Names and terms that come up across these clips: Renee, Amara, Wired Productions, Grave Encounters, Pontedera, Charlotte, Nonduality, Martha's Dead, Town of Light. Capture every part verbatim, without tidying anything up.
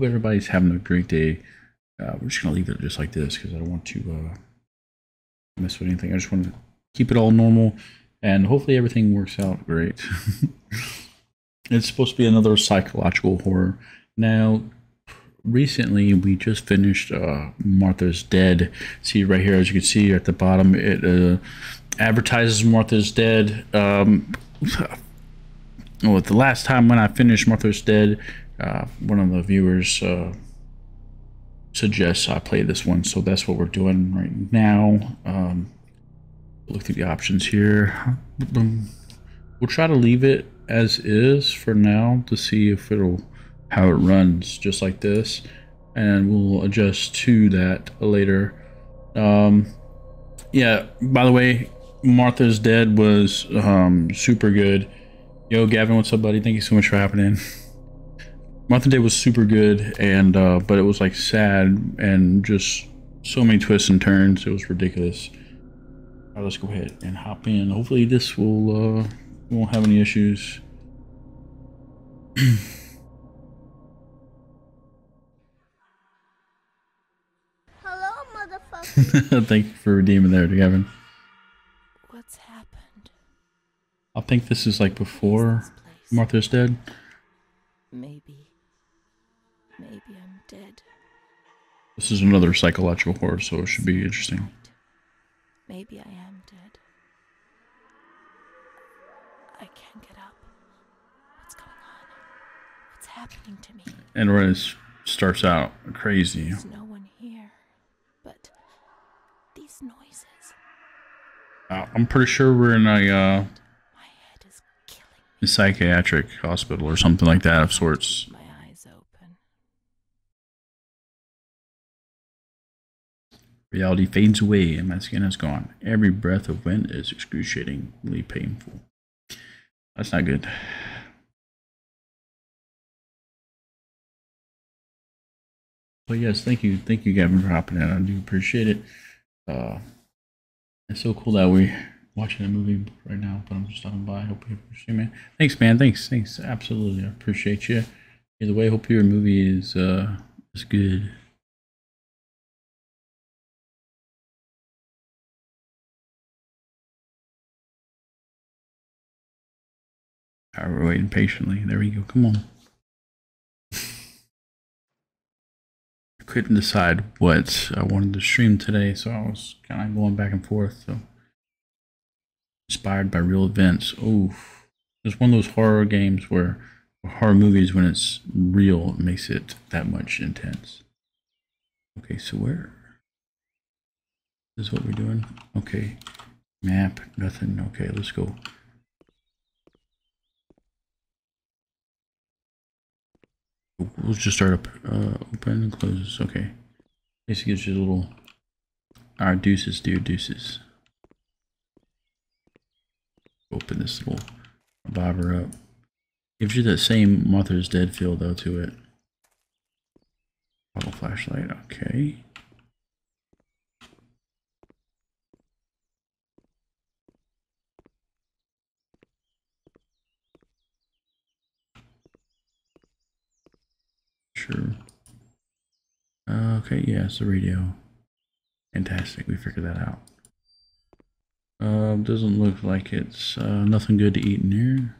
Hope everybody's having a great day. Uh, we're just going to leave it just like this because I don't want to uh, mess with anything. I just want to keep it all normal, and hopefully everything works out great. It's supposed to be another psychological horror. Now, recently we just finished uh, Martha's Dead. See right here, as you can see at the bottom, it uh, advertises Martha's Dead. Um, well, the last time when I finished Martha's Dead, uh, one of the viewers uh, suggests I play this one, so that's what we're doing right now. Um, look through the options here. We'll try to leave it as is for now to see if it'll how it runs just like this, and we'll adjust to that later. Um, yeah, by the way, Martha's Dead was um, super good. Yo, Gavin, what's up, buddy? Thank you so much for hopping in. Martha's Dead was super good, and uh, but it was like sad and just so many twists and turns. It was ridiculous. All right, let's go ahead and hop in. Hopefully this will uh, won't have any issues. Thank you for redeeming there, Gavin. What's happened? I think this is like before Martha's Dead. Maybe. Maybe I'm dead. This is another psychological horror, so it should be interesting. Maybe I am dead. I can't get up. What's going on? What's happening to me? And Renee starts out crazy. There's no one here, but noises. Uh, I'm pretty sure we're in a uh, a psychiatric hospital or something like that of sorts. My eyes open. Reality fades away and my skin is gone. Every breath of wind is excruciatingly painful. That's not good. But yes, thank you, thank you, Gavin, for hopping in. I do appreciate it. Uh, it's so cool that we're watching a movie right now, but I'm just stopping by. I hope you appreciate me. Thanks, man. Thanks. Thanks. Absolutely. I appreciate you. Either way, hope your movie is, uh, is good. All right, we're waiting patiently. There we go. Come on. Couldn't decide what I wanted to stream today, so I was kind of going back and forth. So inspired by real events. Oh, it's one of those horror games where horror movies, when it's real, it makes it that much intense. Okay, so where this is what we're doing? Okay, map, nothing. Okay, let's go. We'll just start up, uh, open and close. Okay. This gives you a little. Our deuces, dude, deuces. Open this little bobber up. Gives you that same Martha's Dead feel, though, to it. Bottle flashlight. Okay. Sure. Uh, okay, yeah, it's the radio. Fantastic, we figured that out. Uh, doesn't look like it's uh, nothing good to eat in here.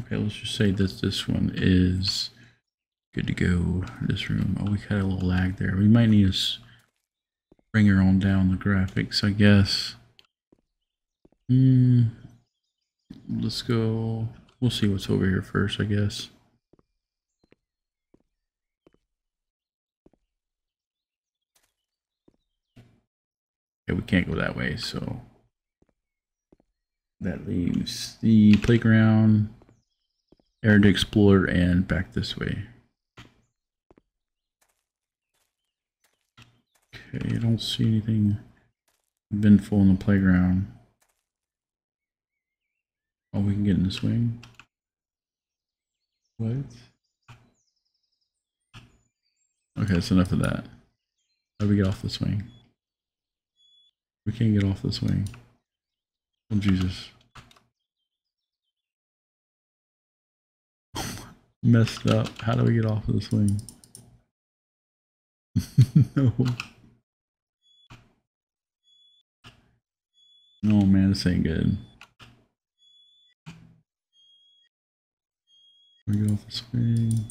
Okay, let's just say that this one is good to go. This room. Oh, we had a little lag there. We might need to bring her on down the graphics, I guess. Hmm. Let's go. We'll see what's over here first, I guess. Okay, we can't go that way, so that leaves the playground, area to explore, and back this way. Okay, I don't see anything eventful in the playground. Oh, we can get in the swing. What? Okay, that's enough of that. How do we get off the swing? We can't get off the swing. Oh, Jesus. messed up. How do we get off of the swing? No. Oh man, this ain't good. We get off the swing.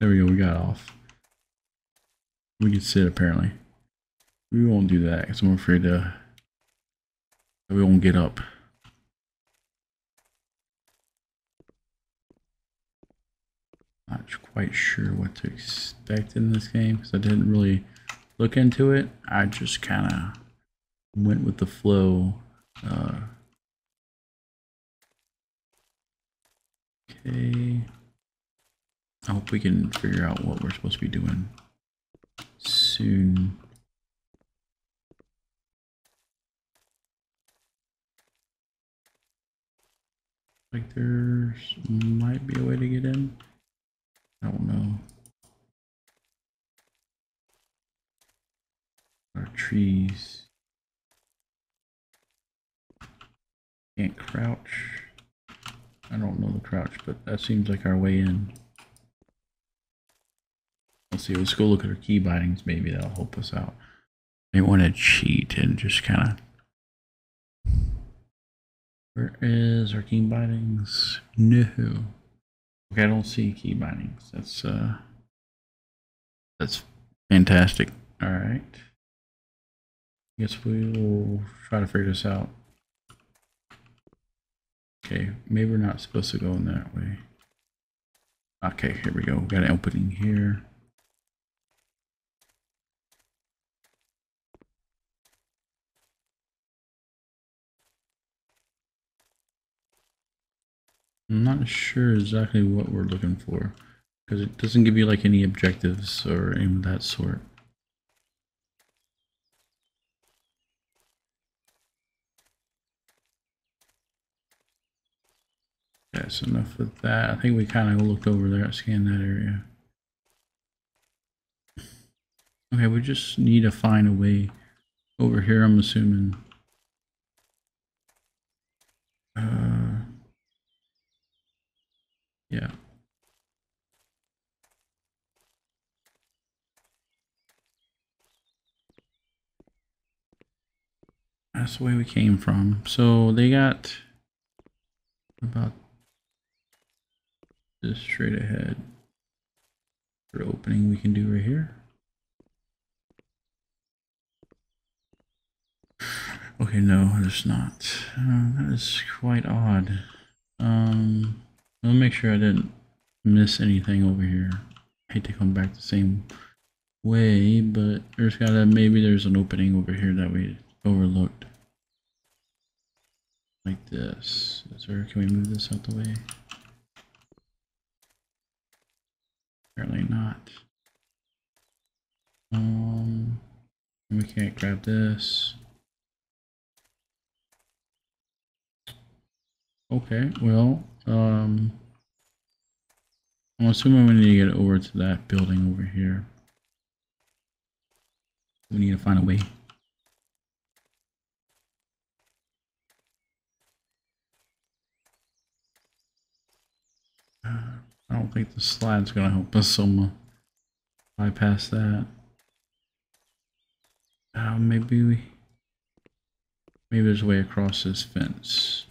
There we go, we got off. We can sit apparently. We won't do that because we're afraid to. We won't get up. Not quite sure what to expect in this game because I didn't really look into it. I just kind of went with the flow. Uh, okay. I hope we can figure out what we're supposed to be doing soon. Like there might be a way to get in. I don't know. Our trees. Can't crouch. I don't know the crouch, but that seems like our way in. Let's see, let's go look at our key bindings. Maybe that'll help us out. They want to cheat and just kind of. Where is our key bindings? No. Okay, I don't see key bindings. That's uh that's fantastic. Alright. Guess we'll try to figure this out. Okay, maybe we're not supposed to go in that way. Okay, here we go. We got an opening here. I'm not sure exactly what we're looking for because it doesn't give you like any objectives or anything of that sort. That's enough of that. I think we kind of looked over there, scanned that area. Okay, we just need to find a way over here, I'm assuming. Uh, Yeah. That's the way we came from. So they got about this straight ahead. For opening we can do right here. Okay, no, it's not. Uh, that is quite odd. Um. I'll make sure I didn't miss anything over here. I hate to come back the same way, but there's gotta, maybe there's an opening over here that we overlooked. Like this. Is there, can we move this out the way? Apparently not. Um, we can't grab this. Okay, well, Um, I'm assuming we need to get over to that building over here. We need to find a way. Uh, I don't think the slide's going to help us, so I'm going to bypass that. Uh, maybe we, maybe there's a way across this fence.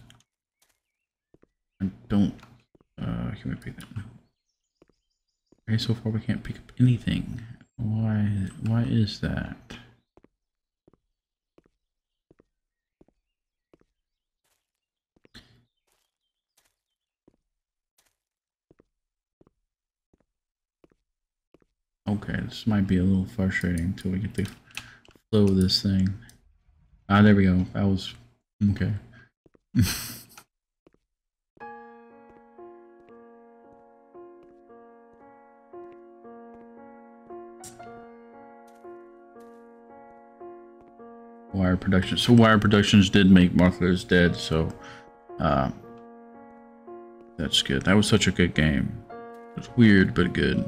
I don't, uh, can we pick that? No. Okay, so far we can't pick up anything. Why, why is that? Okay, this might be a little frustrating until we get the flow of this thing. Ah, there we go. That was, okay. Wired Productions. So Wired Productions did make Martha's Dead, so uh, that's good. That was such a good game. It's weird, but good.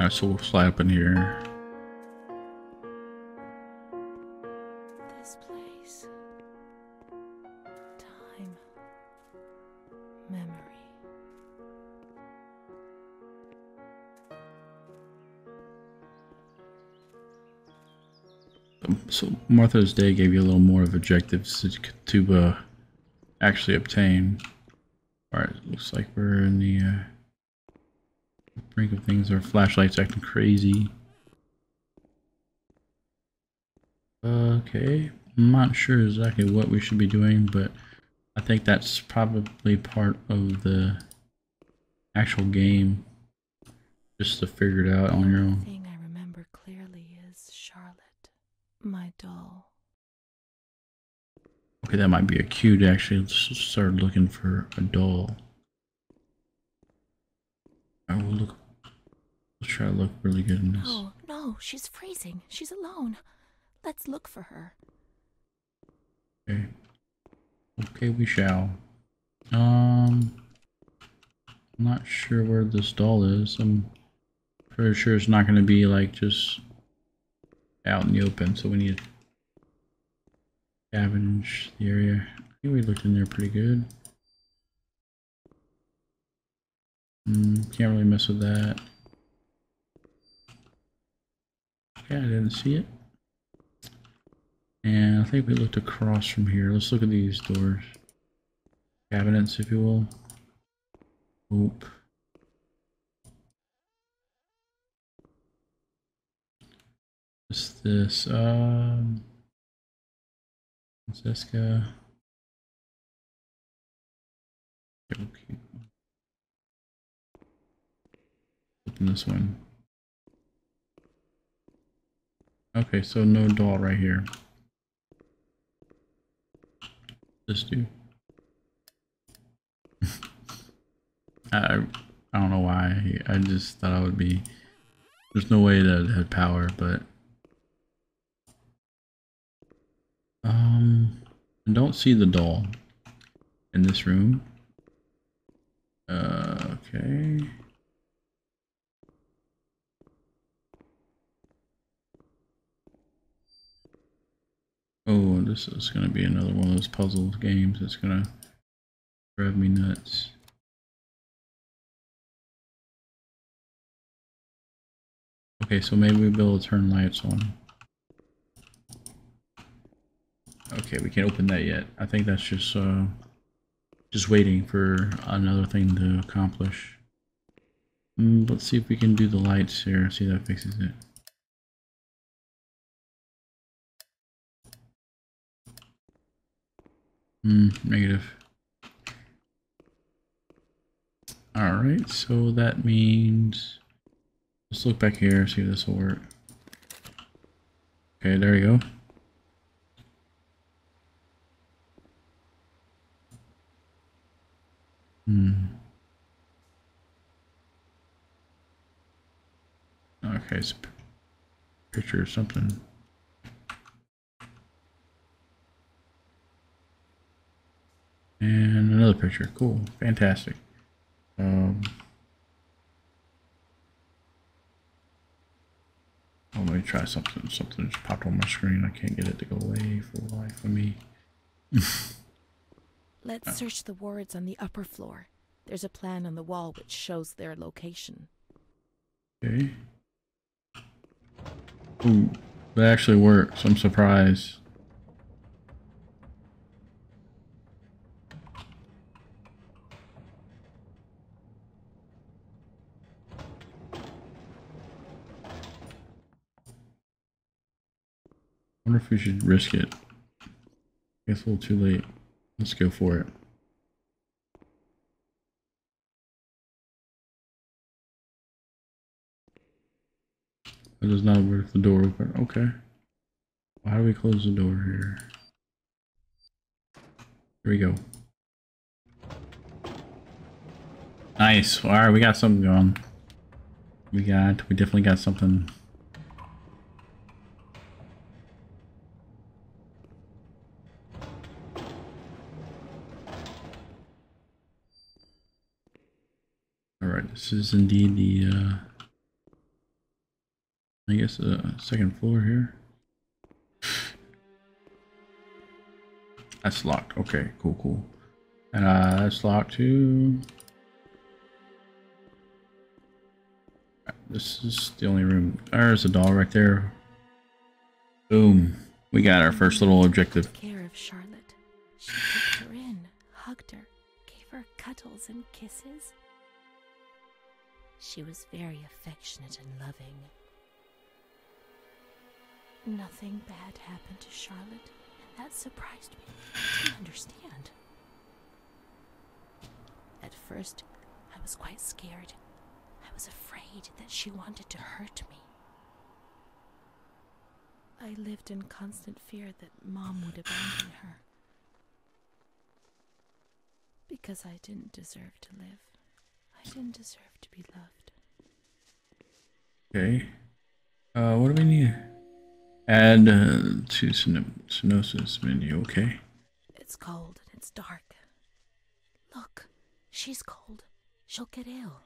Alright, so we'll fly up in here. This place. Time. Memory. So Martha's Day gave you a little more of objectives that you could to uh, actually obtain. Alright, looks like we're in the uh, brink of things. Our flashlight's acting crazy. Okay, I'm not sure exactly what we should be doing, but I think that's probably part of the actual game. Just to figure it out on your own. The thing I remember clearly is Charlotte, my doll. Okay, that might be a cue to actually start looking for a doll. I will look. Let's try to look really good in this. No, no, she's freezing. She's alone. Let's look for her. Okay. Okay, we shall. Um, I'm not sure where this doll is. I'm pretty sure it's not going to be like just out in the open, so we need to scavenge the area. I think we looked in there pretty good. Mm, can't really mess with that. Okay, I didn't see it. And I think we looked across from here. Let's look at these doors. Cabinets, if you will. Oop. What's this? Um, Francesca. Okay. Open this one. Okay, so no doll right here. This dude. I I don't know why. I just thought I would be. There's no way that it had power, but. Um, I don't see the doll in this room. Uh, okay. Oh, this is going to be another one of those puzzle games that's going to drive me nuts. Okay, so maybe we'll be able to turn lights on. Okay, we can't open that yet. I think that's just uh, just waiting for another thing to accomplish. Mm, let's see if we can do the lights here. See if that fixes it. Mm, negative. All right, so that means let's look back here. See if this will work. Okay, there we go. Hmm. Okay, it's a picture or something. And another picture. Cool. Fantastic. Um, oh, let me try something. Something just popped on my screen. I can't get it to go away for the life of me. Let's oh. search the wards on the upper floor. There's a plan on the wall which shows their location. Okay. Ooh, that actually works. I'm surprised. I wonder if we should risk it. I guess a little too late. Let's go for it. It does not work. The door open. Okay. Well, how do we close the door here? Here we go. Nice. All right, we got something going. We got. We definitely got something. This is indeed the uh, I guess the second floor here. That's locked. Okay, cool, cool. And uh, that's locked too. This is the only room. There's a doll right there. Boom. We got our first little objective. Care of Charlotte. She took her in, hugged her, gave her cuddles and kisses. She was very affectionate and loving. Nothing bad happened to Charlotte, and that surprised me. I didn't understand. At first, I was quite scared. I was afraid that she wanted to hurt me. I lived in constant fear that Mom would abandon her. Because I didn't deserve to live. I didn't deserve to be loved. Okay. Uh, what do we need? Add uh, to Synosis menu, okay. It's cold and it's dark. Look, she's cold. She'll get ill.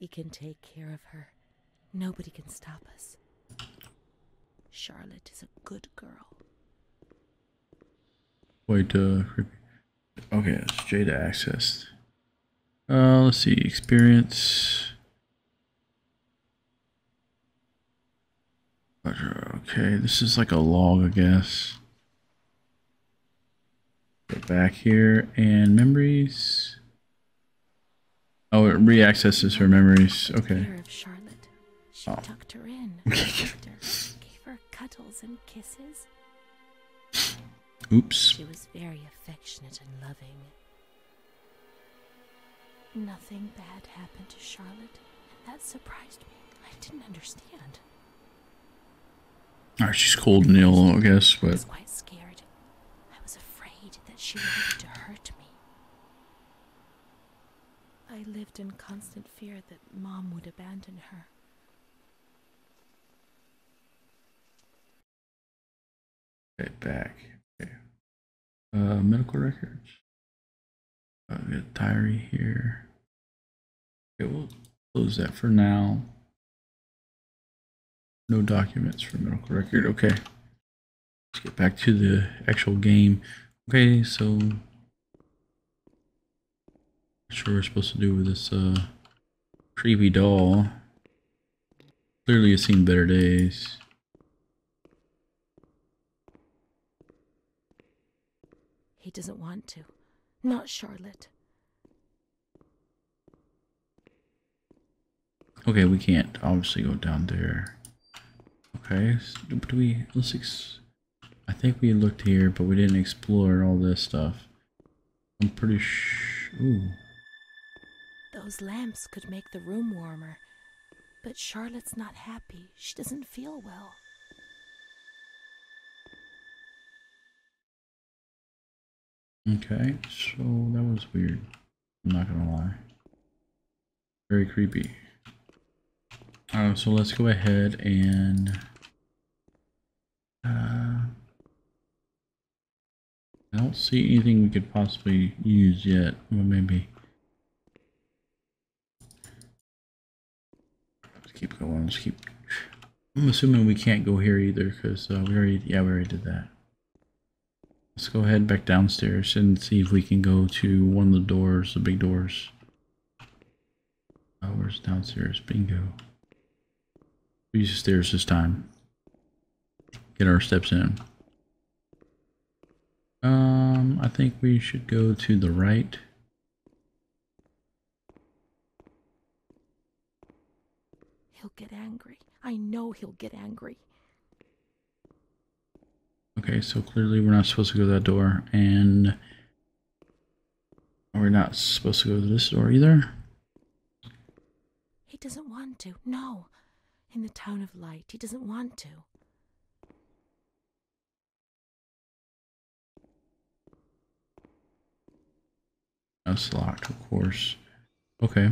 We can take care of her. Nobody can stop us. Charlotte is a good girl. Wait, uh, creepy. Okay, it's Jada accessed. Uh, let's see, experience. Okay, this is like a log, I guess. Go back here, and memories. Oh, it reaccesses her memories. Okay. She oh. tucked her in. Cuddles and kisses. Oops. She was very affectionate and loving. Nothing bad happened to Charlotte, and that surprised me. I didn't understand. Alright, she's cold and ill, I guess, but I was quite scared. I was afraid that she wanted to hurt me. I lived in constant fear that Mom would abandon her. Okay, back. Okay. Uh, medical records. Uh, we got a diary here. Okay, we'll close that for now. No documents for medical record. Okay. Let's get back to the actual game. Okay, so I'm not sure what we're supposed to do with this uh, creepy doll. Clearly, it's seen better days. He doesn't want to. Not Charlotte. Okay, we can't obviously go down there. Okay, so do we? Let's. Ex I think we looked here, but we didn't explore all this stuff. I'm pretty sure. Ooh. Those lamps could make the room warmer, but Charlotte's not happy. She doesn't feel well. Okay, so that was weird. I'm not gonna lie. Very creepy. Alright, so let's go ahead and uh, I don't see anything we could possibly use yet. Well, maybe. Let's keep going. Let's keep. I'm assuming we can't go here either, because uh, we already. Yeah, we already did that. Let's go ahead back downstairs and see if we can go to one of the doors, the big doors. Oh, where's downstairs? Bingo. We use the stairs this time. Get our steps in. Um, I think we should go to the right. He'll get angry. I know he'll get angry. Okay, so clearly we're not supposed to go to that door, and we're not supposed to go to this door either. He doesn't want to. No. In the Town of Light, he doesn't want to. That's locked, of course. Okay.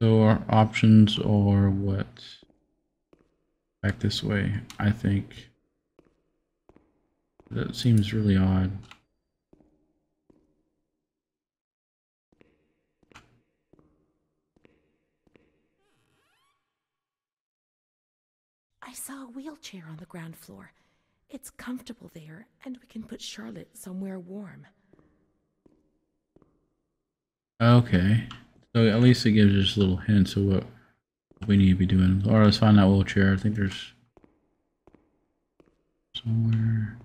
So our options are what? Back this way, I think. That seems really odd. I saw a wheelchair on the ground floor. It's comfortable there, and we can put Charlotte somewhere warm. Okay. So at least it gives us little hints of what we need to be doing. Alright, let's find that wheelchair. I think there's somewhere.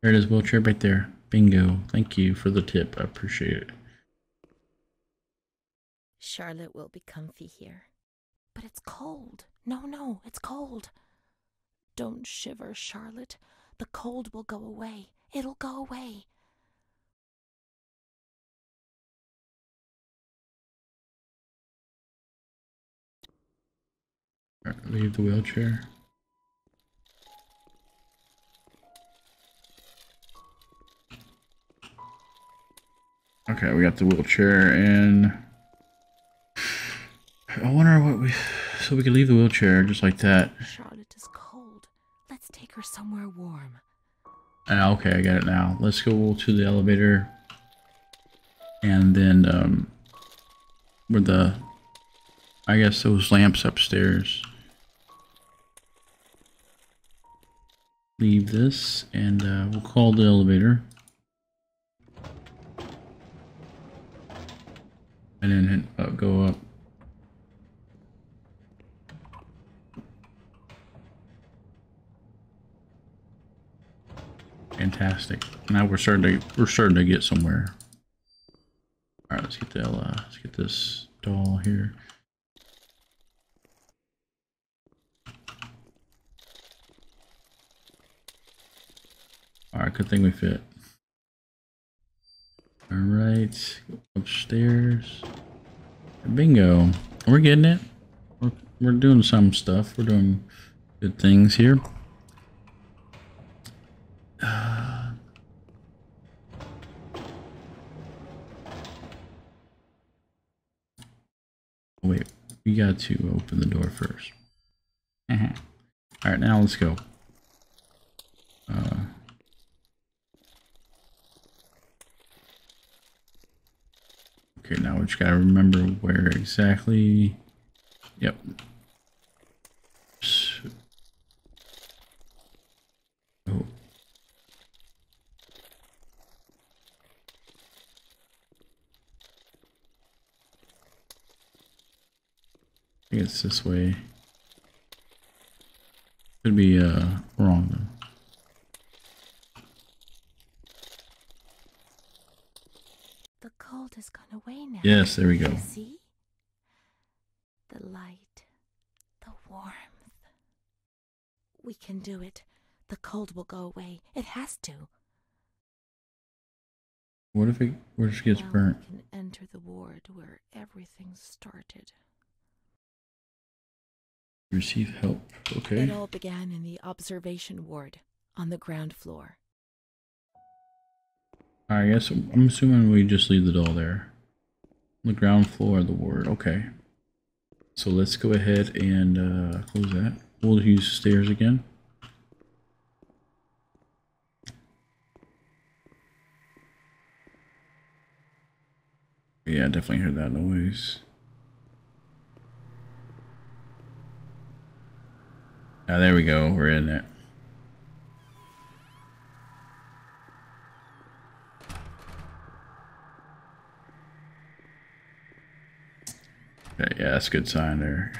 There it is, wheelchair right there. Bingo. Thank you for the tip. I appreciate it. Charlotte will be comfy here. But it's cold. No, no, it's cold. Don't shiver, Charlotte. The cold will go away. It'll go away. Leave the wheelchair. Okay, we got the wheelchair and I wonder what we... So we can leave the wheelchair just like that. Charlotte is cold. Let's take her somewhere warm. Ah, okay, I got it now. Let's go to the elevator. And then, um... where the... I guess those lamps upstairs. Leave this, and uh, we'll call the elevator. And then uh, go up. Fantastic. Now we're starting to we're starting to get somewhere. All right, let's get the uh, let's get this doll here. All right, good thing we fit. All right, upstairs. Bingo. We're getting it. We're we're doing some stuff. We're doing good things here. Uh, wait, we got to open the door first. Uh-huh. All right, now let's go. Uh, okay, now we just gotta remember where exactly. Yep. So, oh. I think it's this way. Could be uh wrong though. The cold has gone away now. Yes, there we go. See? The light, the warmth. We can do it. The cold will go away. It has to. What if it what if it gets now burnt? We can enter the ward where everything started. Receive help. Okay. It all began in the observation ward on the ground floor. I guess I'm assuming we just leave the doll there. The ground floor of the ward. Okay. So let's go ahead and uh, close that. We'll use stairs again. Yeah, I definitely heard that noise. Ah, there we go. We're in it. Yeah, yeah, that's a good sign there.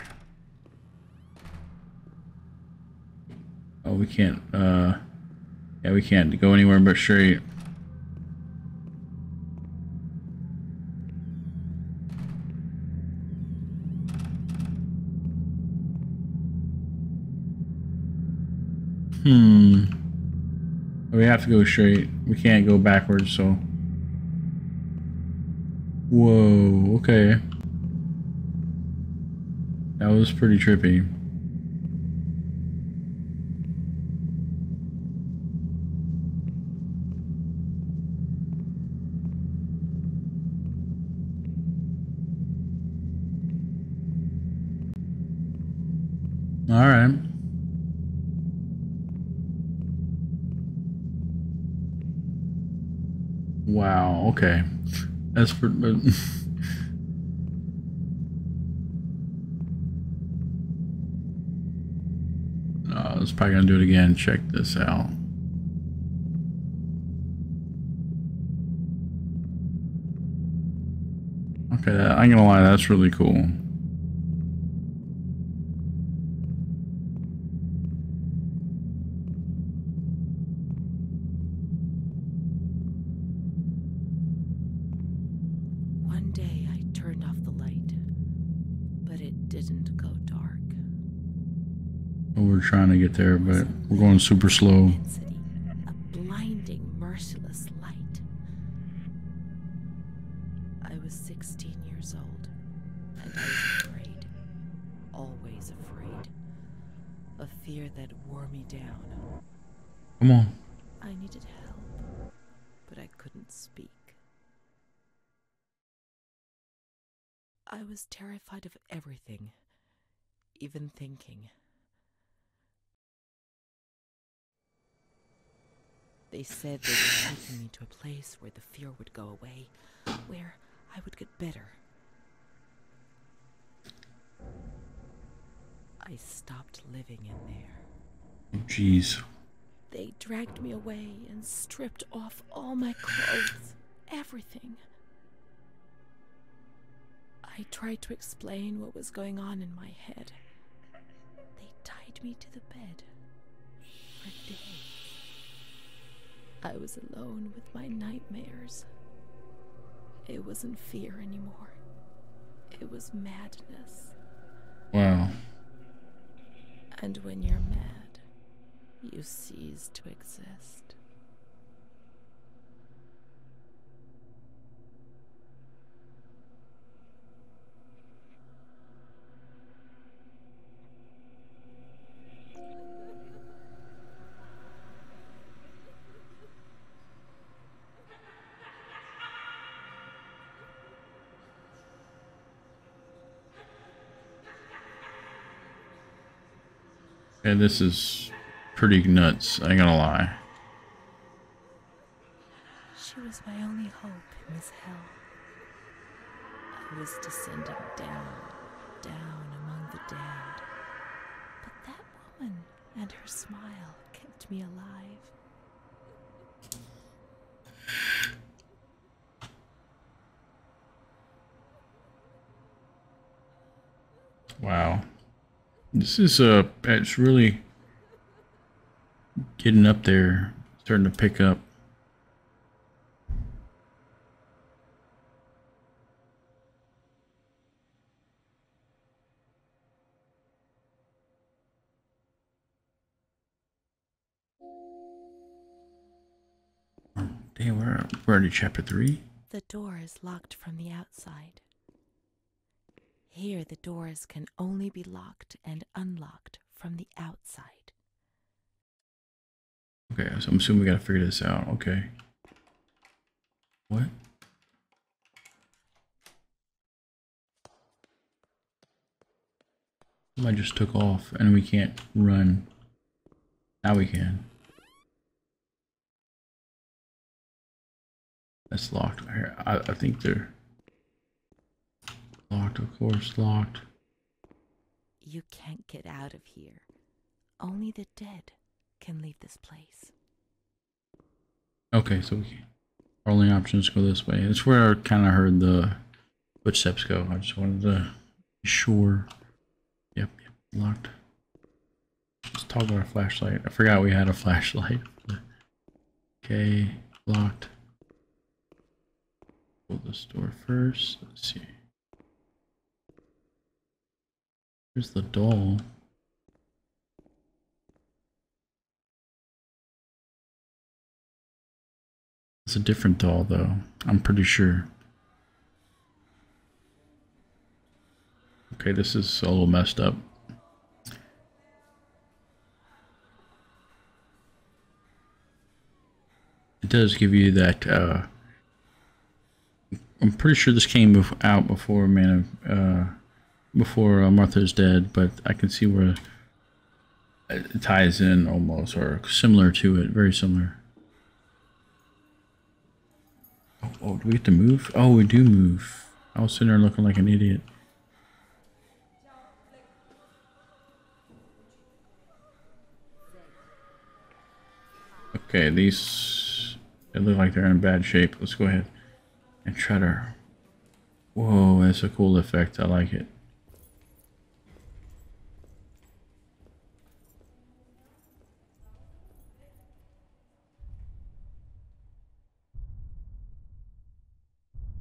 Oh, we can't. Uh, yeah, we can't go anywhere but straight. Hmm. We have to go straight. We can't go backwards, so. Whoa, okay. That was pretty trippy. All right. Wow, okay. That's for uh, it's probably gonna do it again. Check this out. Okay, that, I ain't gonna lie, that's really cool. Trying to get there, but we're going super slow. A blinding, merciless light. I was sixteen years old, and I was afraid, always afraid. A fear that wore me down. Come on. I needed help, but I couldn't speak. I was terrified of everything, even thinking. They said they were taking me to a place where the fear would go away, where I would get better. I stopped living in there. Oh, jeez. They dragged me away and stripped off all my clothes, everything. I tried to explain what was going on in my head. They tied me to the bed for days. I was alone with my nightmares. It wasn't fear anymore. It was madness. Wow. And when you're mad, you cease to exist. Yeah, this is pretty nuts, I ain't gonna lie. She was my only hope in this hell. I was descending down, down among the damned. But that woman and her smile kept me alive. Wow. This is uh, it's really getting up there, starting to pick up. Oh, damn, we're we're already chapter three. The door is locked from the outside. Here, the doors can only be locked and unlocked from the outside. Okay, so I'm assuming we gotta figure this out. Okay. What? I just took off and we can't run. Now we can. That's locked. I, I think they're... Locked, of course, locked. You can't get out of here. Only the dead can leave this place. Okay, so we can. Our only option is to go this way. That's where I kind of heard the footsteps go. I just wanted to be sure. Yep, yep, locked. Let's talk about our flashlight. I forgot we had a flashlight. Okay, locked. Pull this door first. Let's see. Here's the doll. It's a different doll, though. I'm pretty sure. Okay, this is a little messed up. It does give you that, uh... I'm pretty sure this came out before Man of, uh... before uh, Martha's Dead, but I can see where it ties in almost, or similar to it, very similar. Oh, oh, do we get to move? Oh, we do move. I was sitting there looking like an idiot. Okay, these, they look like they're in bad shape. Let's go ahead and try to... Whoa, that's a cool effect. I like it.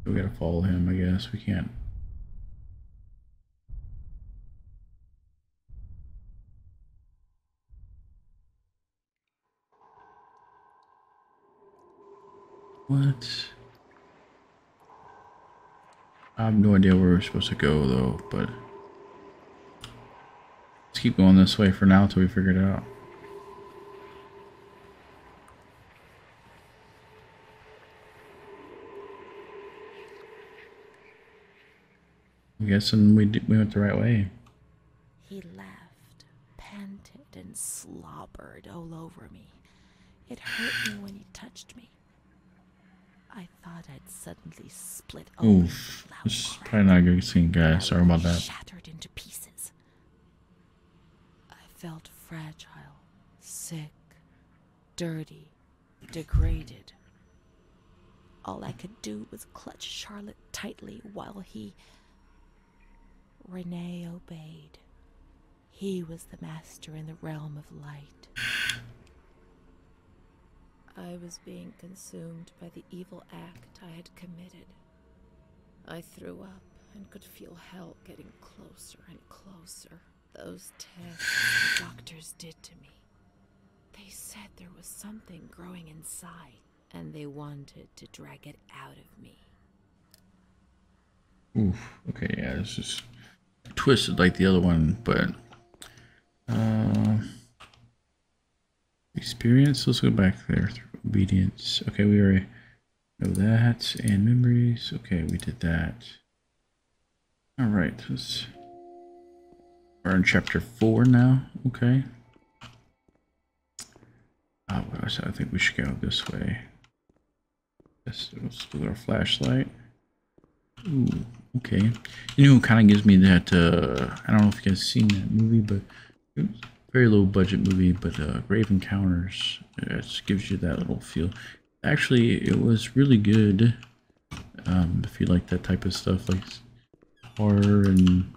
We gotta follow him, I guess. We can't. What? I have no idea where we're supposed to go, though, but... Let's keep going this way for now until we figure it out. I'm guessing we, did, we went the right way. He left, panted and slobbered all over me. It hurt me when he touched me. I thought I'd suddenly split open. Oof. This is probably not a good scene, guys. Sorry about that. Shattered into pieces. I felt fragile, sick, dirty, degraded. All I could do was clutch Charlotte tightly while he... Renee obeyed. He was the master in the realm of light. I was being consumed by the evil act I had committed. I threw up and could feel hell getting closer and closer. Those tests the doctors did to me. They said there was something growing inside, and they wanted to drag it out of me. Oof. Okay, yeah, this is twisted like the other one, but... Uh... Experience, let's go back there. Obedience, okay, we already know that, and memories, okay, we did that. All right, let's, we're in chapter four now, okay. Oh, well, so I think we should go this way. Let's, let's do our flashlight. Ooh, okay. You know, kind of gives me that, uh, I don't know if you guys seen that movie, but, oops. Very low budget movie, but uh, Grave Encounters, it gives you that little feel. Actually, it was really good um, if you like that type of stuff, like horror and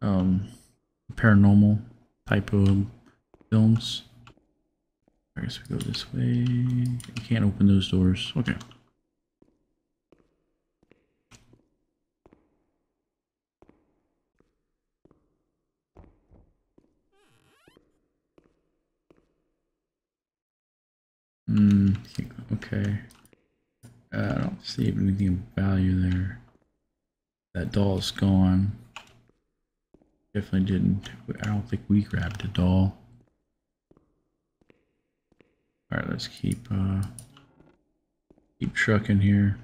um, paranormal type of films. I guess we go this way. You can't open those doors. Okay. Hmm, okay. Uh, I don't see anything of value there. That doll's gone. Definitely didn't. I don't think we grabbed a doll. Alright, let's keep, uh, keep trucking here.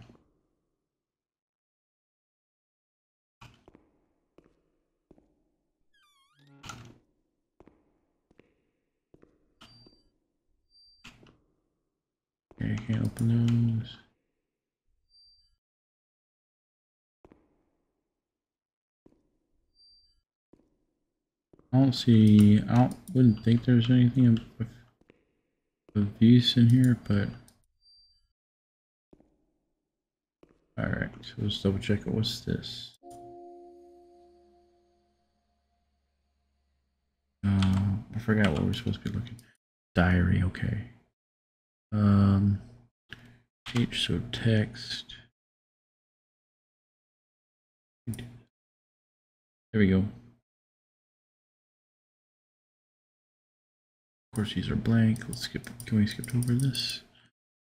I can't open those. I don't see, I don't, wouldn't think there's anything of, of, of use in here, but... Alright, so let's double check it. What's this? Uh, I forgot what we're supposed to be looking. Diary, okay. Um, page, so text. There we go. Of course, these are blank. Let's skip. Can we skip over this?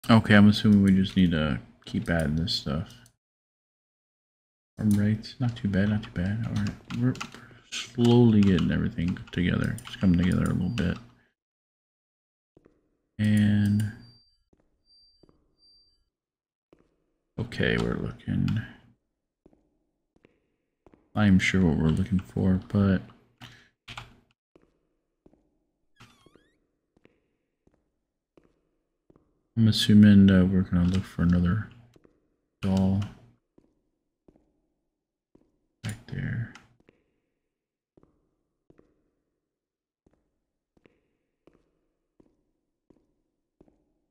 Okay, I'm assuming we just need to keep adding this stuff. All right, not too bad, not too bad. All right, we're slowly getting everything together. It's coming together a little bit. And. Okay, we're looking. I'm sure what we're looking for, but I'm assuming uh, we're gonna look for another doll back there.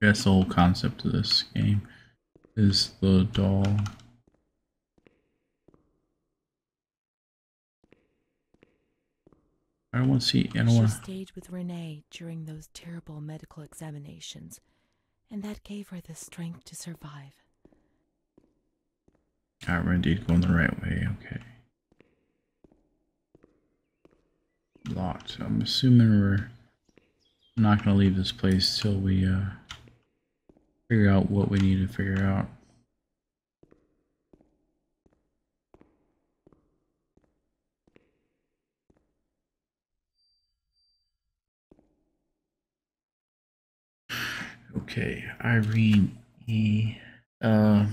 I guess the whole concept of this game is the doll. I don't want to see. I don't want to. She stayed with Renee during those terrible medical examinations, and that gave her the strength to survive. Ah, Randy's going the right way. Okay. Locked. I'm assuming we're not gonna leave this place till we uh. figure out what we need to figure out. Okay, Irene E. Uh,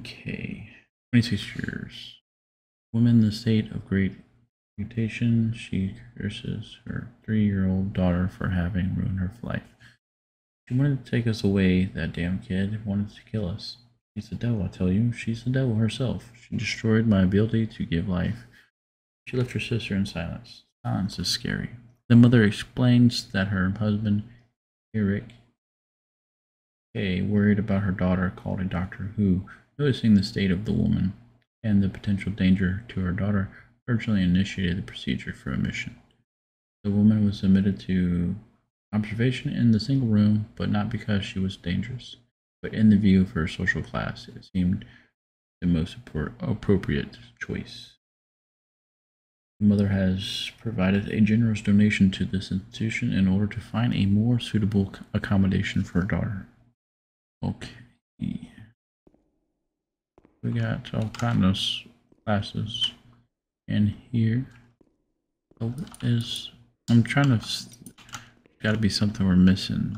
okay. twenty-six years. Woman in the state of great mutation. She curses her three-year-old daughter for having ruined her life. She wanted to take us away, that damn kid. Wanted to kill us. She's the devil, I tell you. She's the devil herself. She destroyed my ability to give life. She left her sister in silence. Silence is scary. The mother explains that her husband, Eric K., worried about her daughter, called a doctor who, noticing the state of the woman and the potential danger to her daughter, urgently initiated the procedure for admission. The woman was admitted to observation in the single room, but not because she was dangerous, but in the view of her social class, it seemed the most appropriate choice. The mother has provided a generous donation to this institution in order to find a more suitable accommodation for her daughter. Okay. We got all kind of classes in here. Oh, is I'm trying to. Gotta be something we're missing.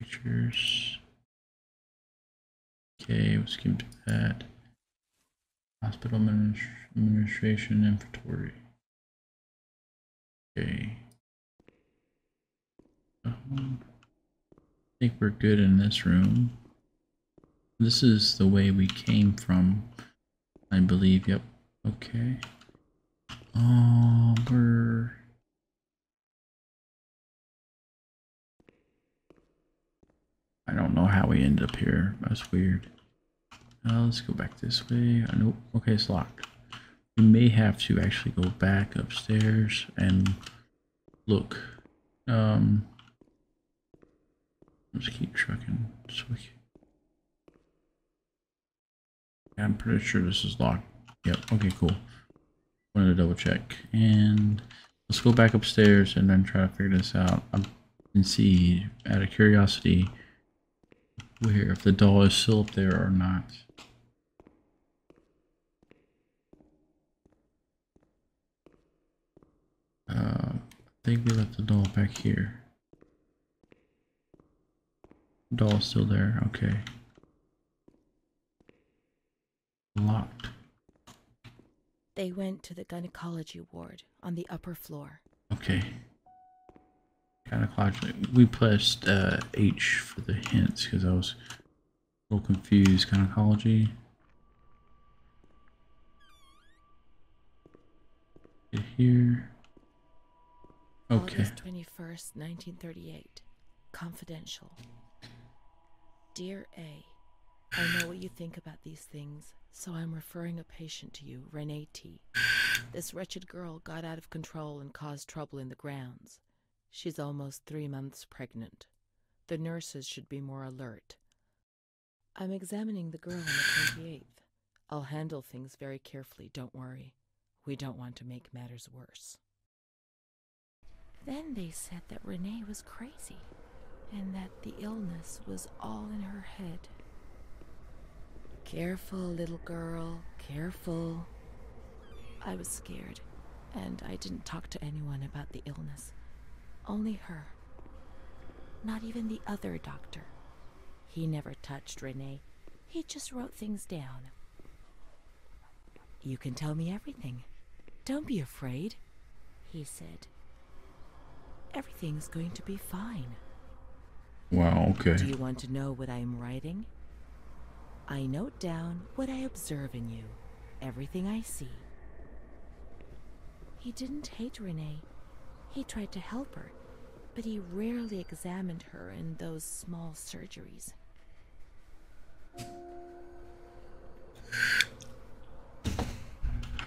Pictures. Okay, we'll skip that. Hospital administration inventory. Okay. Um, I think we're good in this room. This is the way we came from, I believe. Yep. Okay. Um, we're. I don't know how we ended up here. That's weird. Uh, let's go back this way. Oh, nope. Okay, it's locked. We may have to actually go back upstairs and look. Um, let's keep trucking. So we can... yeah, I'm pretty sure this is locked. Yep. Okay, cool. Wanted to double check. And let's go back upstairs and then try to figure this out. I'm, and see, out of curiosity, where if the doll is still up there or not. Uh, I think we left the doll back here. Doll's still there, okay. Locked. They went to the gynecology ward on the upper floor. Okay. Gynecology. We pressed uh, H for the hints because I was a little confused. Gynecology. Get here. Okay. August twenty-first, nineteen thirty-eight. Confidential. Dear A, I know what you think about these things, so I'm referring a patient to you, Renee T. This wretched girl got out of control and caused trouble in the grounds. She's almost three months pregnant. The nurses should be more alert. I'm examining the girl on the twenty-eighth. I'll handle things very carefully, don't worry. We don't want to make matters worse. Then they said that Renee was crazy, and that the illness was all in her head. Careful, little girl, careful. I was scared, and I didn't talk to anyone about the illness. Only her. Not even the other doctor. He never touched Renee. He just wrote things down. You can tell me everything. Don't be afraid, he said. Everything's going to be fine. Wow, okay. Do you want to know what I'm writing? I note down what I observe in you. Everything I see. He didn't hate Renee. He tried to help her. but he rarely examined her in those small surgeries.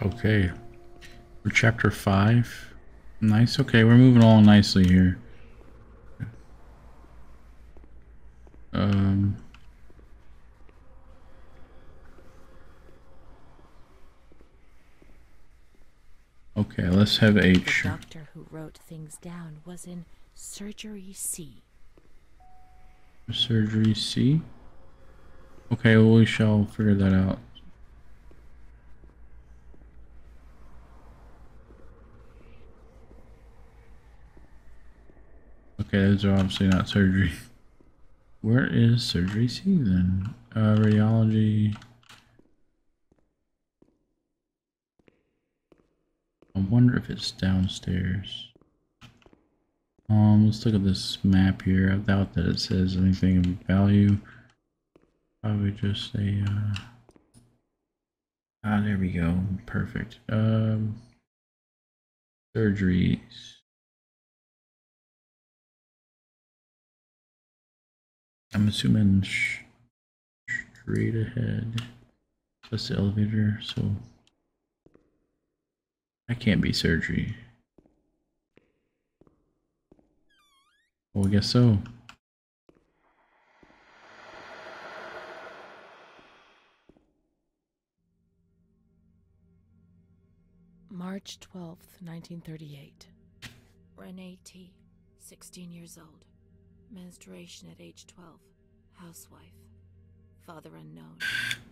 Okay, we're chapter five. Nice. Okay, we're moving along nicely here. Um. Okay, let's have H. The doctor who wrote things down was in Surgery C. Surgery C? Okay, well, we shall figure that out. Okay, those are obviously not surgery. Where is Surgery C then? Uh, radiology. I wonder if it's downstairs. Um, let's look at this map here. I doubt that it says anything of value. Probably just a, uh... ah, there we go. Perfect. Um, surgeries. I'm assuming sh straight ahead. That's the elevator, so... that can't be surgery. Well, I guess so. March twelfth, nineteen thirty-eight. Renee T, sixteen years old. Menstruation at age twelve. Housewife. Father unknown.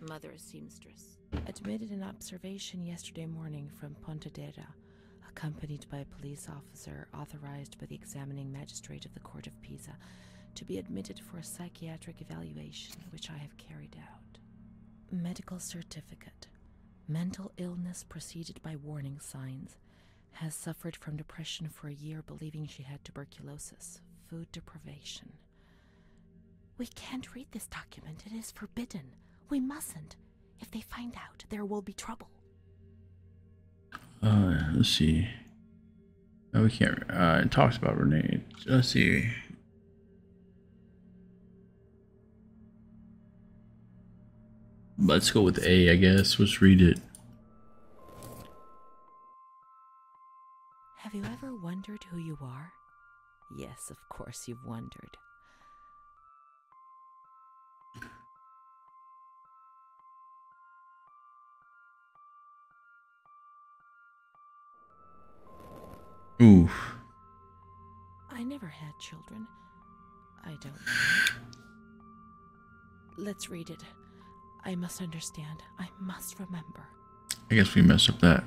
Mother a seamstress. Admitted in observation yesterday morning from Pontedera, accompanied by a police officer authorized by the examining magistrate of the Court of Pisa to be admitted for a psychiatric evaluation, which I have carried out. Medical certificate. Mental illness preceded by warning signs. Has suffered from depression for a year, believing she had tuberculosis. Food deprivation. We can't read this document. It is forbidden. We mustn't. If they find out, there will be trouble. Uh, let's see. Oh, we can't. Uh, it talks about Renee. Let's see. Let's go with A, I guess. Let's read it. Have you ever wondered who you are? Yes, of course you've wondered. Oof. I never had children. I don't know. Let's read it. I must understand. I must remember. I guess we messed up that.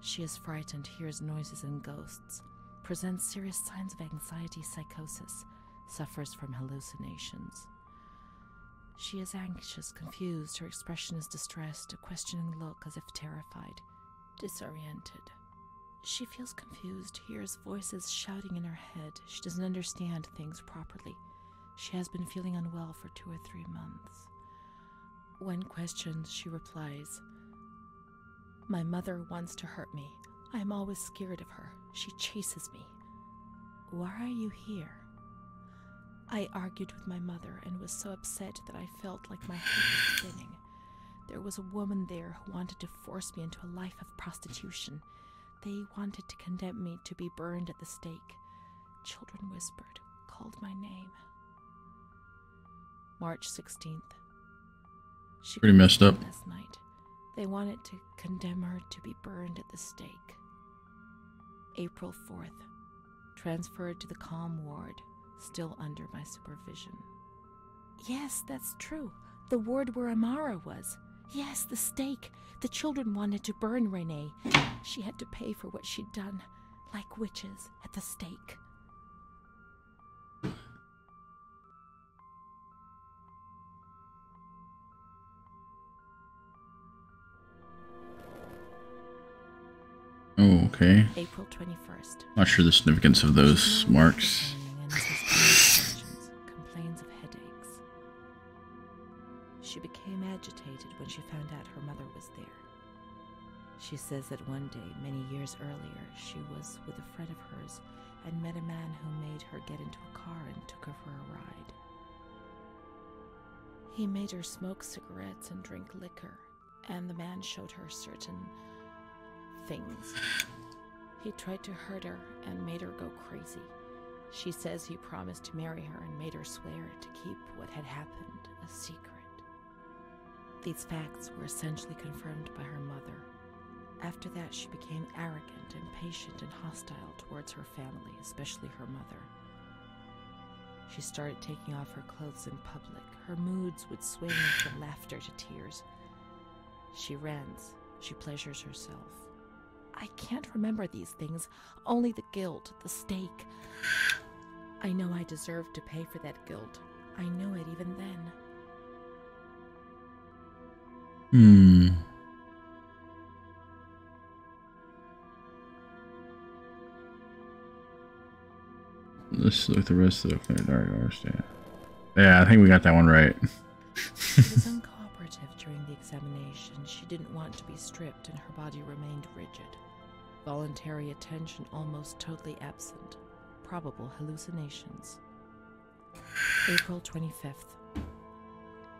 She is frightened, hears noises and ghosts, presents serious signs of anxiety, psychosis, suffers from hallucinations. She is anxious, confused, her expression is distressed, a questioning look as if terrified, disoriented. She feels confused, hears voices shouting in her head. She doesn't understand things properly. She has been feeling unwell for two or three months. When questioned, she replies, "My mother wants to hurt me. I am always scared of her. She chases me. Why are you here? I argued with my mother and was so upset that I felt like my head was spinning. There was a woman there who wanted to force me into a life of prostitution. They wanted to condemn me to be burned at the stake. Children whispered, called my name." March sixteenth. She pretty messed up last night. They wanted to condemn her to be burned at the stake. April fourth. Transferred to the calm ward, still under my supervision. Yes, that's true. The ward where Amara was. Yes, the stake. The children wanted to burn Renee. She had to pay for what she'd done, like witches at the stake. Oh, okay. April twenty-first. Not sure the significance of those marks. She became agitated when she found out her mother was there. She says that one day, many years earlier, she was with a friend of hers and met a man who made her get into a car and took her for a ride. He made her smoke cigarettes and drink liquor, and the man showed her certain things. He tried to hurt her and made her go crazy. She says he promised to marry her and made her swear to keep what had happened a secret. These facts were essentially confirmed by her mother. After that, she became arrogant, impatient, and hostile towards her family, especially her mother. She started taking off her clothes in public. Her moods would swing from laughter to tears. She rants. She pleasures herself. I can't remember these things, only the guilt, the stake. I know I deserved to pay for that guilt. I knew it even then. Hmm. Let's look at the rest of the dark arts. Yeah, I think we got that one right. She was uncooperative during the examination. She didn't want to be stripped, and her body remained rigid. Voluntary attention almost totally absent. Probable hallucinations. April twenty-fifth.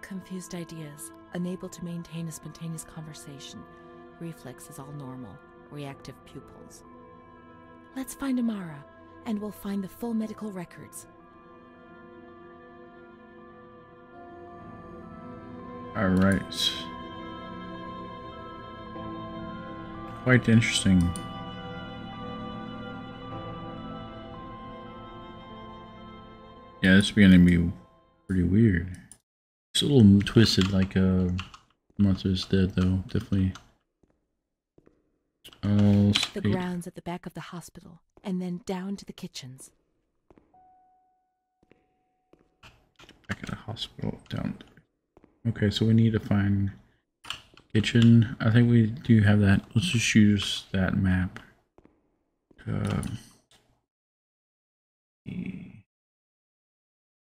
Confused ideas. Unable to maintain a spontaneous conversation. Reflexes all normal. Reactive pupils. Let's find Amara, and we'll find the full medical records. All right. Quite interesting. Yeah, this is gonna be pretty weird. It's a little twisted, like uh, Martha's Dead, though, definitely. I'll the grounds at the back of the hospital, and then down to the kitchens. Back at the hospital, down. Okay, so we need to find kitchen. I think we do have that. Let's just use that map. Uh,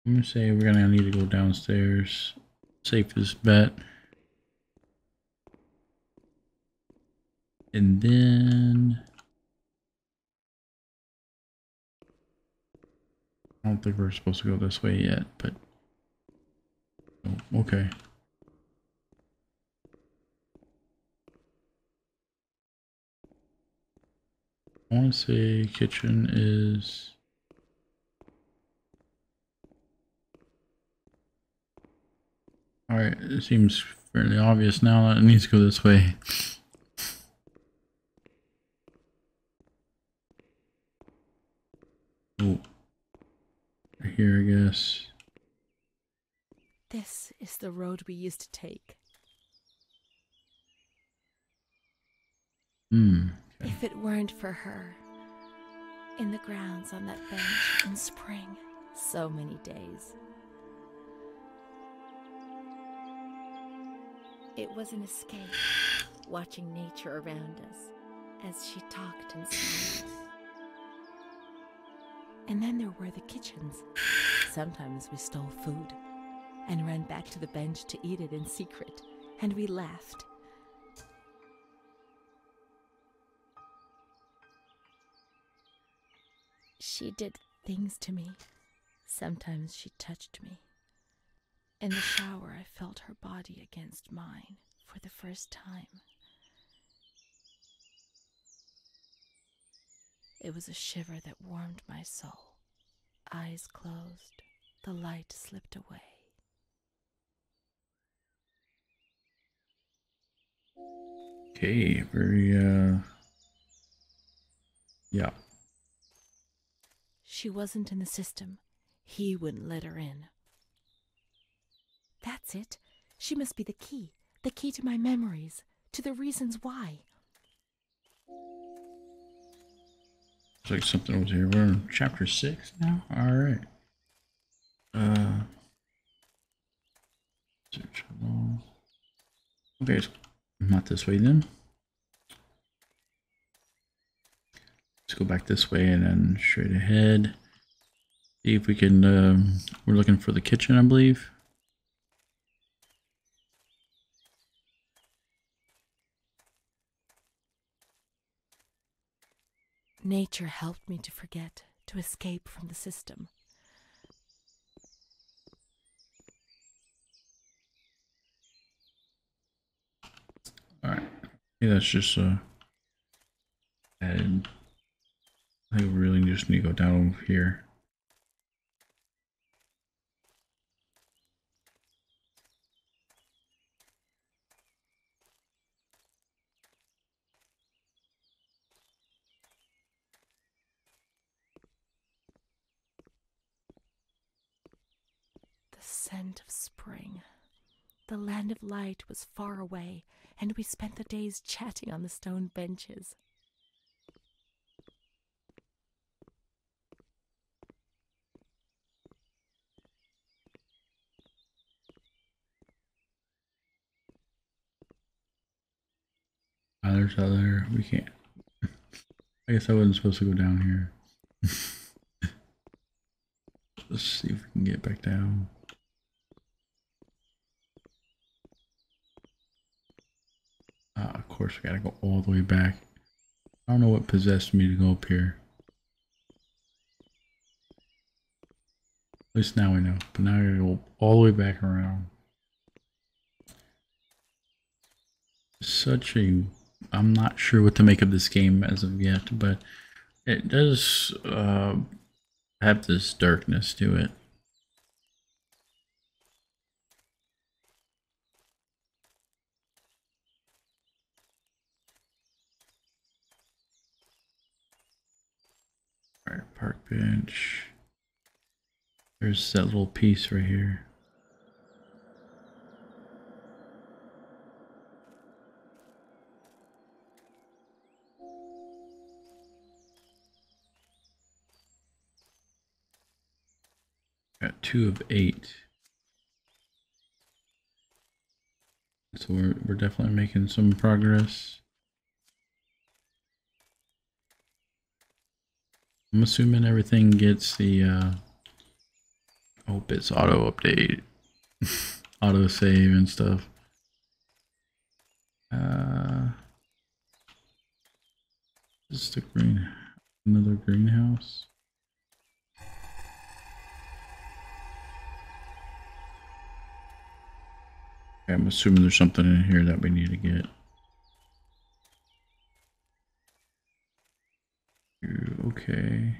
I'm gonna say we're gonna need to go downstairs. Safest bet. And then I don't think we're supposed to go this way yet, but oh, okay. I want to say kitchen is all right. It seems fairly obvious now that it needs to go this way. Oh, right here, I guess. This is the road we used to take. Mm, okay. If it weren't for her, in the grounds on that bench in spring, so many days. It was an escape, watching nature around us as she talked and smiled. And then there were the kitchens. Sometimes we stole food and ran back to the bench to eat it in secret, and we laughed. She did things to me. Sometimes she touched me. In the shower, I felt her body against mine for the first time. It was a shiver that warmed my soul. Eyes closed, the light slipped away. Okay, very, uh... yeah. She wasn't in the system. He wouldn't let her in. That's it. She must be the key. The key to my memories. To the reasons why. Looks like something was here. We're in chapter six now? Alright. Uh... Search along. Okay, so not this way then. Let's go back this way and then straight ahead. See if we can, um, we're looking for the kitchen, I believe. Nature helped me to forget, to escape from the system. Alright. Yeah, that's just uh added. I really just need to go down over here. The scent of spring. The land of light was far away, and we spent the days chatting on the stone benches. Uh, there's other. We can't. I guess I wasn't supposed to go down here. Let's see if we can get back down. Uh, of course, we gotta go all the way back. I don't know what possessed me to go up here. At least now we know. But now we gotta go all the way back around. Such a... I'm not sure what to make of this game as of yet, but it does uh, have this darkness to it. Park bench. There's that little piece right here. Got two of eight. So we're we're definitely making some progress. I'm assuming everything gets the, uh, I hope it's auto update, auto save and stuff. Uh, this is the green, another greenhouse. Okay, I'm assuming there's something in here that we need to get. Okay.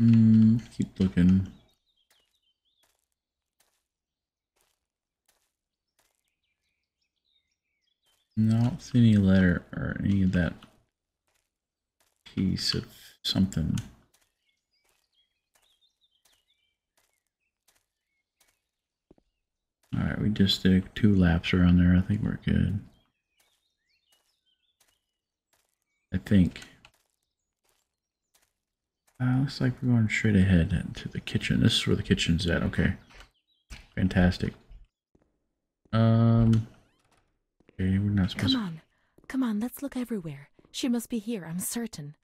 Mm, keep looking. Not see any letter or any of that piece of something. All right, we just did two laps around there. I think we're good. I think. Uh, looks like we're going straight ahead into the kitchen. This is where the kitchen's at. Okay. Fantastic. Um. Okay, we're not supposed to. Come on. Come on, let's look everywhere. She must be here, I'm certain.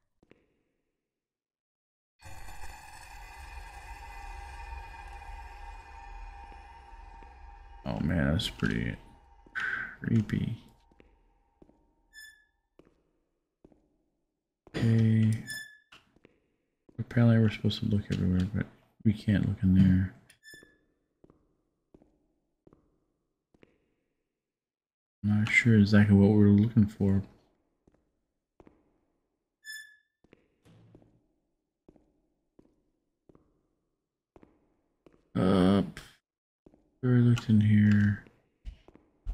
Oh man, that's pretty creepy. Okay. Apparently we're supposed to look everywhere, but we can't look in there. I'm not sure exactly what we're looking for. Uh, we looked in here.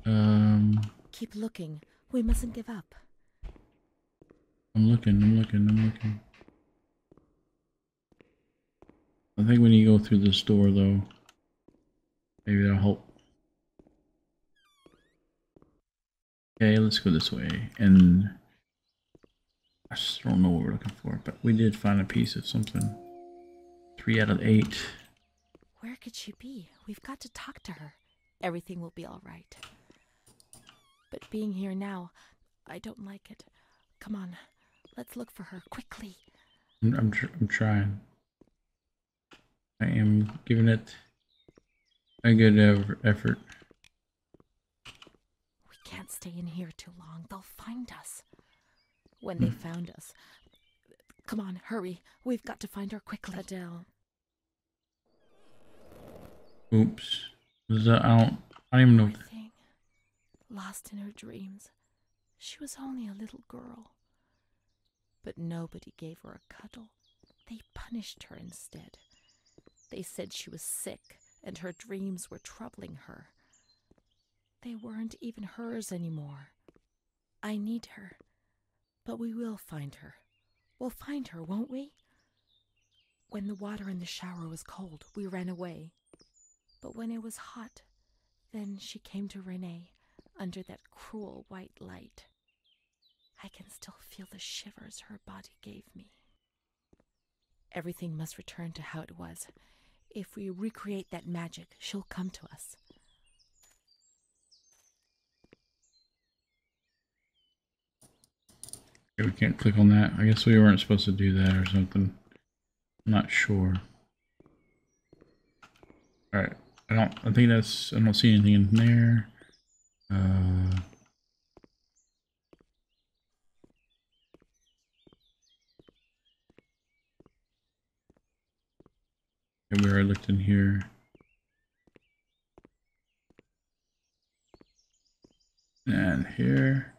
Um. Keep looking. We mustn't give up. I'm looking. I'm looking. I'm looking. I think when you go through this door, though, maybe that'll help. Okay, let's go this way. And I just don't know what we're looking for, but we did find a piece of something. Three out of eight. Where could she be? We've got to talk to her. Everything will be all right. But being here now, I don't like it. Come on, let's look for her quickly. I'm, I'm, tr I'm trying. I am giving it a good effort. We can't stay in here too long. They'll find us. When hmm. they found us, Come on, hurry. We've got to find her quickly. Adele. Oops. Is that out? I don't even know. Everything. Lost in her dreams. She was only a little girl. But nobody gave her a cuddle. They punished her instead. They said she was sick and her dreams were troubling her. They weren't even hers anymore. I need her. But we will find her. We'll find her, won't we? When the water in the shower was cold, we ran away. But when it was hot, then she came to Renee under that cruel white light. I can still feel the shivers her body gave me. Everything must return to how it was. If we recreate that magic, she'll come to us. Okay, we can't click on that. I guess we weren't supposed to do that or something. I'm not sure. Alright. I don't I think that's I don't see anything in there. Uh And we already looked in here. And here.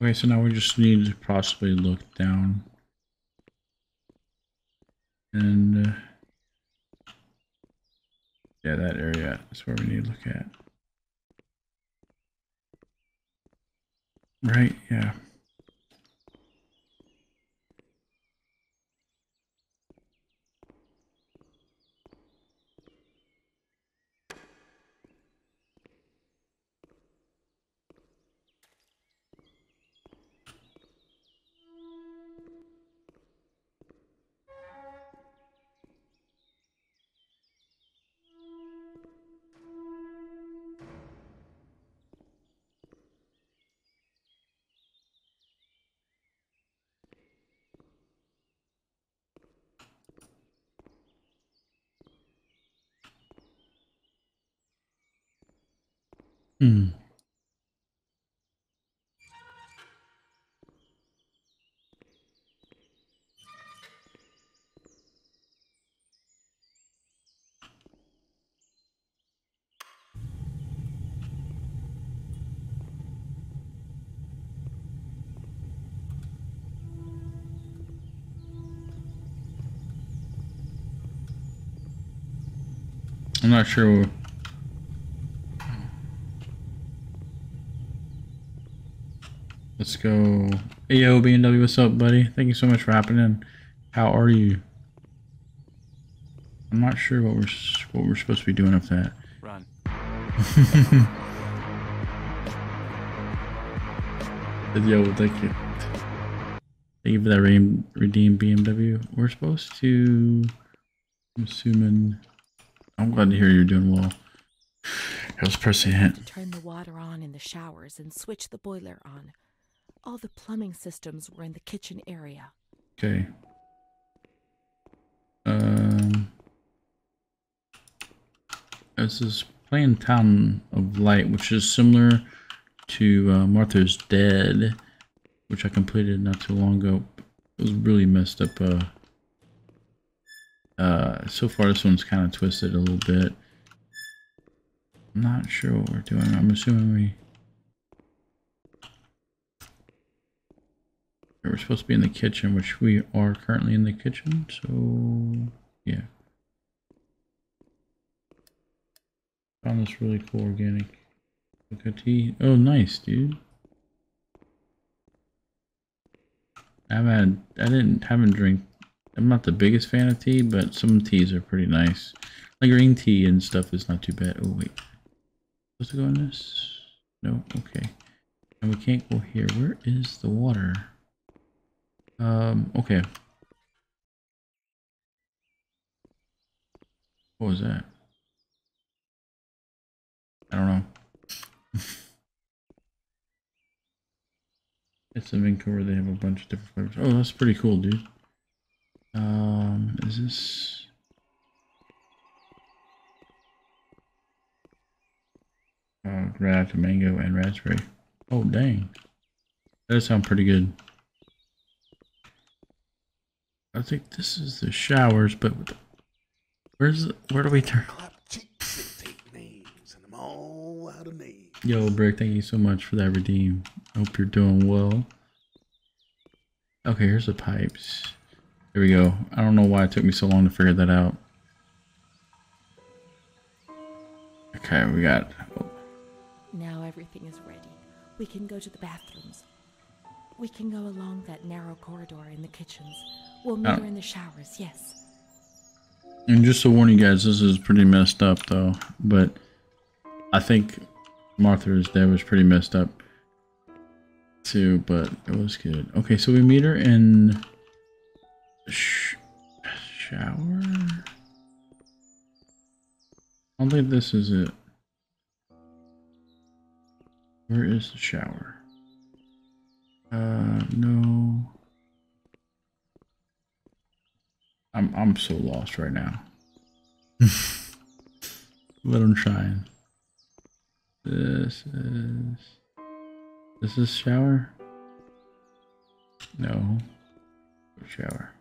Okay, so now we just need to possibly look down. And... Uh, yeah, that area. That's where we need to look at. Right, yeah. Hmm. I'm not sure. Let's go. Hey, yo, B and W, what's up, buddy? Thank you so much for hopping in. How are you? I'm not sure what we're what we're supposed to be doing with that. Run. Yo, thank you. Thank you for that re redeemed B M W. We're supposed to. I'm assuming. I'm glad to hear you're doing well. It was Percy Hint. Turn the water on in the showers and switch the boiler on. All the plumbing systems were in the kitchen area. Okay. Um. This is playing Town of Light, which is similar to uh, Martha's Dead, which I completed not too long ago. It was really messed up. Uh. Uh. So far, this one's kind of twisted a little bit. I'm not sure what we're doing. I'm assuming we. We're supposed to be in the kitchen, which we are currently in the kitchen, so yeah. Found this really cool organic tea. Oh, nice, dude. I've had, I didn't, haven't drink. I'm not the biggest fan of tea, but some teas are pretty nice. Like green tea and stuff is not too bad. Oh wait, supposed to go in this? No, okay. And we can't go here. Where is the water? Um, okay. What was that? I don't know. It's in Vancouver, they have a bunch of different flavors. Oh, that's pretty cool, dude. Um, is this... Uh, grape, mango, and raspberry. Oh, dang. That does sound pretty good. I think this is the showers, but where's the, where do we turn? Yo, Brick, thank you so much for that redeem. Hope you're doing well. Okay, here's the pipes. There we go. I don't know why it took me so long to figure that out. Okay, we got... Oh. Now everything is ready. We can go to the bathrooms. We can go along that narrow corridor in the kitchens. We'll meet her in the showers, yes. And just to warn you guys, this is pretty messed up, though. But I think Martha's Dead was pretty messed up, too. But it was good. Okay, so we meet her in... Sh shower? I don't think this is it. Where is the shower? Uh, no. I'm I'm so lost right now. Let him shine. This is this is shower? No. Shower.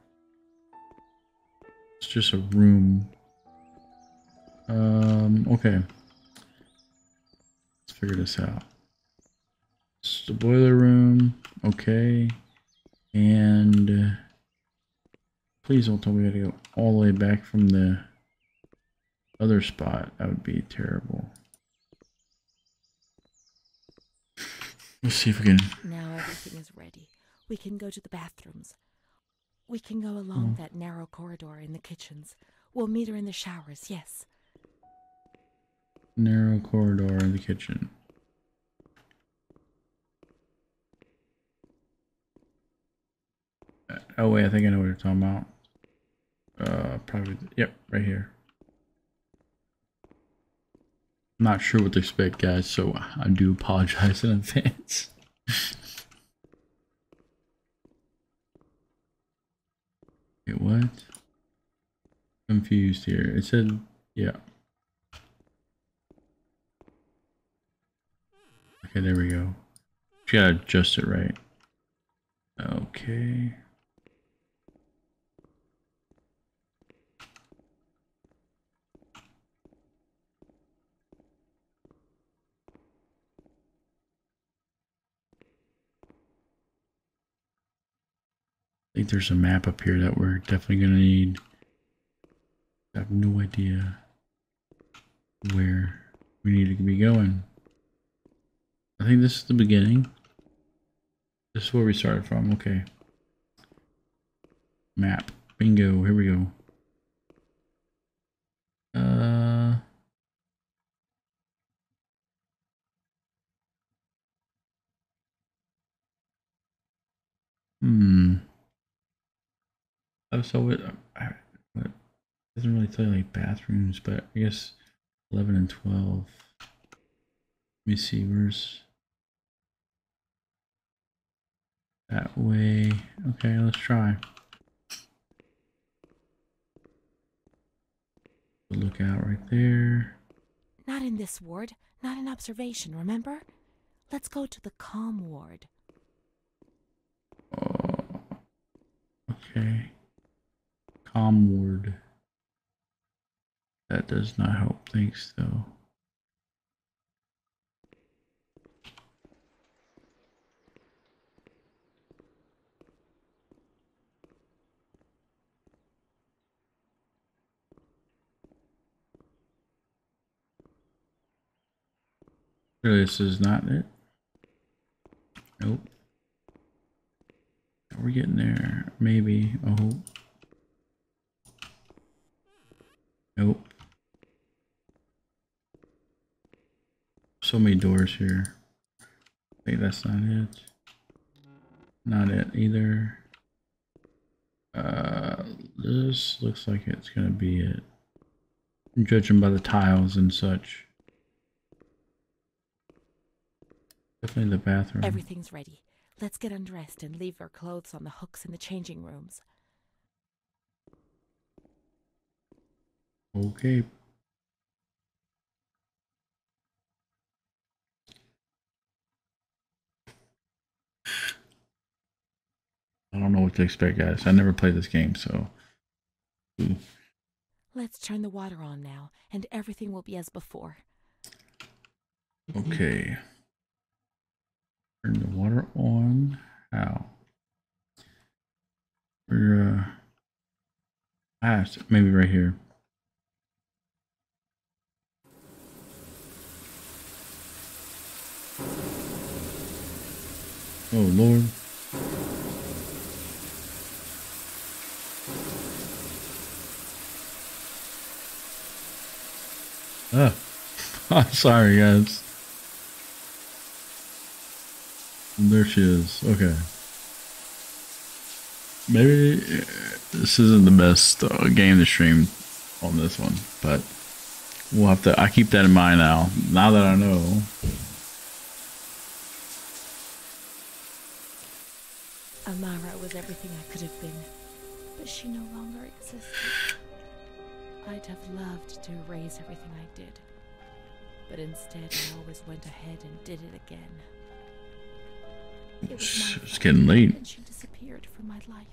It's just a room. Um, okay. Let's figure this out. It's the boiler room. Okay. And uh, please don't tell me I gotta go all the way back from the other spot. That would be terrible. Let's see if we can. Now everything is ready. We can go to the bathrooms. We can go along oh. that narrow corridor in the kitchens. We'll meet her in the showers, yes. Narrow corridor in the kitchen. Oh wait, I think I know what you're talking about. Uh, probably, yep, right here. I'm not sure what to expect, guys, so I do apologize in advance. Wait, what? Confused here. It said, yeah. Okay, there we go. You gotta adjust it right. Okay. I think there's a map up here that we're definitely gonna need. I have no idea where we need to be going. I think this is the beginning. This is where we started from. Okay. Map. Bingo. Here we go. Uh. Hmm. Oh, so it, I, it doesn't really tell you like bathrooms, but I guess eleven and twelve. Let me see, where's that way? Okay, let's try. Look out right there. Not in this ward, not in observation, remember? Let's go to the calm ward. Oh, okay. Calm ward. That does not help. Thanks, though. Surely this is not it. Nope. We're getting there. Maybe. Oh. Nope. So many doors here. I think that's not it. Not it either. Uh, this looks like it's gonna be it. I'm judging by the tiles and such. Definitely the bathroom. Everything's ready. Let's get undressed and leave our clothes on the hooks in the changing rooms. Okay. I don't know what to expect, guys. I never played this game, so. Ooh. Let's turn the water on now, and everything will be as before. Okay. Turn the water on. How? We're, uh. Ah, maybe right here. Oh, Lord. Ah. I'm sorry, guys. There she is. Okay. Maybe this isn't the best uh, game to stream on this one, but we'll have to. I keep that in mind now. Now that I know. Amara was everything I could have been, but she no longer exists. I'd have loved to erase everything I did, but instead I always went ahead and did it again. It was it's getting late. And she disappeared from my life.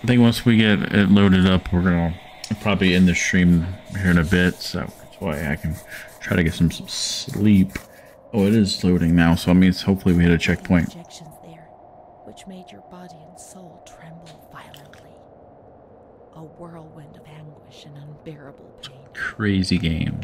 I think once we get it loaded up, we're gonna probably end the stream here in a bit, so that's why I can try to get some, some sleep. Oh, it is loading now, so I mean, it's hopefully we hit a checkpoint. Projections there, which made your body and soul tremble violently. A whirlwind of anguish and unbearable pain. Crazy game.